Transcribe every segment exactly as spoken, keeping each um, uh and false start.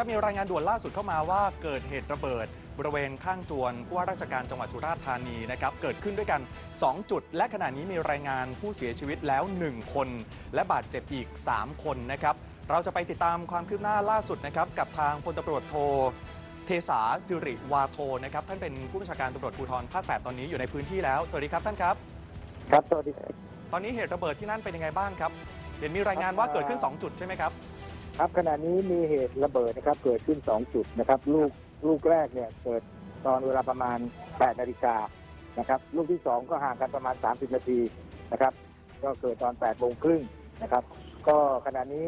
มีรายงานด่วนล่าสุดเข้ามาว่าเกิดเหตุระเบิดบริเวณข้างจวนผู้ว่าราชการจังหวัดสุราษฎร์ธานีนะครับเกิดขึ้นด้วยกันสองจุดและขณะนี้มีรายงานผู้เสียชีวิตแล้วหนึ่งคนและบาดเจ็บอีกสามคนนะครับเราจะไปติดตามความคืบหน้าล่าสุดนะครับกับทางพลตำรวจโทเทสาสิริวาโทนะครับท่านเป็นผู้บัญชาการตำรวจภูธรภาคแปดตอนนี้อยู่ในพื้นที่แล้วสวัสดีครับท่านครับครับสวัสดีครับตอนนี้เหตุระเบิดที่นั่นเป็นยังไงบ้างครับเห็นมีรายงานว่าเกิดขึ้นสองจุดใช่ไหมครับครับขณะนี้มีเหตุระเบิดนะครับเกิดขึ้นสองจุดนะครับลูกลูกแรกเนี่ยเกิดตอนเวลาประมาณแปดนาฬิกานะครับลูกที่สองก็ห่างกันประมาณสามสิบนาทีนะครับก็เกิดตอนแปดโมงครึ่งนะครับก็ขณะนี้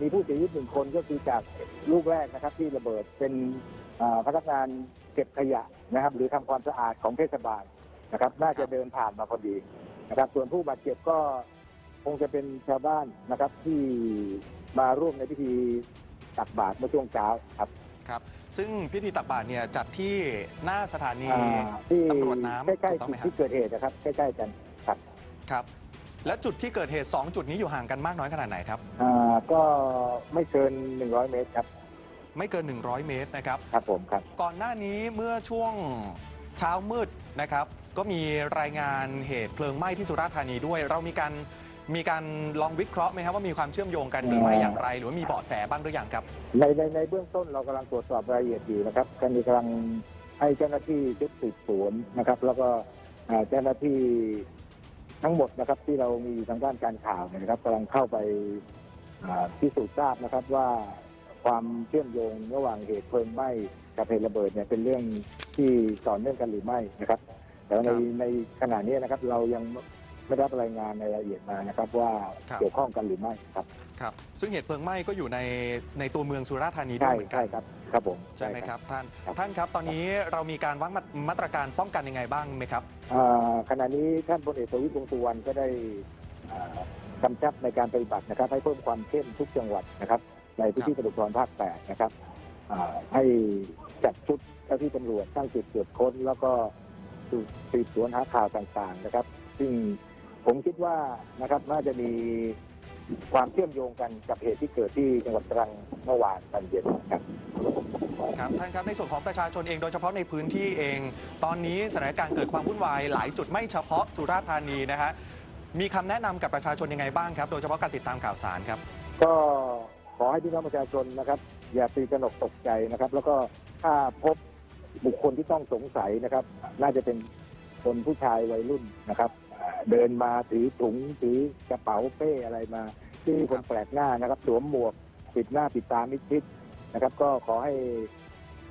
มีผู้เสียชีวิตหนึ่งคนก็คือจากลูกแรกนะครับที่ระเบิดเป็นพนักงานเก็บขยะนะครับหรือทำความสะอาดของเทศบาลนะครับน่าจะเดินผ่านมาพอดีนะครับส่วนผู้บาดเจ็บก็คงจะเป็นชาวบ้านนะครับที่มาร่วมในพิธีตักบาตรเมื่อช่วงเช้าครับครับซึ่งพิธีตักบาตรเนี่ยจัดที่หน้าสถานีตำรวจน้ำใกล้ๆที่เกิดเหตุนะครับใกล้ๆกันครับครับและจุดที่เกิดเหตุสองจุดนี้อยู่ห่างกันมากน้อยขนาดไหนครับอ่าก็ไม่เกินหนึ่งร้อยเมตรครับไม่เกินหนึ่งร้อยเมตรนะครับครับผมครับก่อนหน้านี้เมื่อช่วงเช้ามืดนะครับก็มีรายงานเหตุเพลิงไหม้ที่สุราษฎร์ธานีด้วยเรามีการมีการลองวิเคราะห์ไหมครับว่ามีความเชื่อมโยงกันหรือไม่อย่างไรหรือว่ามีเบาะแสบ้างหรือยังครับในในในเบื้องต้นเรากำลังตรวจสอบรายละเอียดอยู่นะครับกำลังให้เจ้าหน้าที่ชุดสืบสวนนะครับแล้วก็เจ้าหน้าที่ทั้งหมดนะครับที่เรามีทางด้านการข่าวนะครับกำลังเข้าไปพิสูจน์ทราบนะครับว่าความเชื่อมโยงระหว่างเหตุเพลิงไหม้กับเหตุระเบิดเนี่ยเป็นเรื่องที่ต่อเนื่องกันหรือไม่นะครับแต่ในในขณะนี้นะครับเรายังไม่รับรายงานในรายละเอียดมานะครับว่าเกี่ยวข้องกันหรือไม่ครับครับซึ่งเหตุเพลิงไหม้ก็อยู่ในในตัวเมืองสุราษฎร์ธานีด้วยเหมือนกันใช่ครับครับผมใช่ไหมครับท่านท่านครับตอนนี้เรามีการวางมาตรการป้องกันยังไงบ้างไหมครับขณะนี้ท่านพลเอกประวิตรวงษ์สุวรรณก็ได้กำชับในการปฏิบัตินะครับให้เพิ่มความเข้มทุกจังหวัดนะครับในพื้นที่ตำรวจภูธรภาคแปดนะครับให้จัดชุดเจ้าที่ตำรวจตั้งจุดตรวจค้นแล้วก็สืบสวนหาข่าวต่างๆนะครับซึ่งผมคิดว่านะครับน่าจะมีความเชื่อมโยงกันกับเหตุที่เกิดที่จังหวัดตรังเมื่อวานตอนเย็นครับครับท่านครับในส่วนของประชาชนเองโดยเฉพาะในพื้นที่เองตอนนี้สถานการณ์เกิดความวุ่นวายหลายจุดไม่เฉพาะสุราษฎร์ธานีนะฮะมีคำแนะนำกับประชาชนยังไงบ้างครับโดยเฉพาะการติดตามข่าวสารครับก็ขอให้พี่น้องประชาชนนะครับอย่าตื่นตระหนกตกใจนะครับแล้วก็ถ้าพบบุคคลที่ต้องสงสัยนะครับน่าจะเป็นคนผู้ชายวัยรุ่นนะครับเดินมาถือถุงถือกระเป๋าเป้อะไรมาที่คนแปลกหน้านะครับสวมหมวกปิดหน้าปิดตามิดชิดนะครับก็ขอให้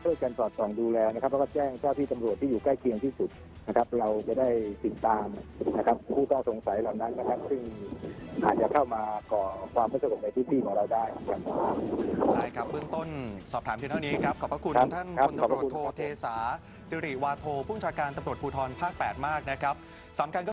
ช่วยกันสอดส่องดูแลนะครับแล้วก็แจ้งเจ้าที่ตำรวจที่อยู่ใกล้เคียงที่สุดนะครับเราจะได้ติดตามนะครับผู้ต้องสงสัยเหล่านั้นนะครับซึ่งอาจจะเข้ามาก่อความไม่สงบในพื้นที่ของเราได้ได้ครับเบื้องต้นสอบถามเพียงเท่านี้ครับขอบพระคุณท่านพลตำรวจโทเทสาสิริวาโทผู้บัญชาการตำรวจภูธรภาคแปดมากนะครับสำคัญ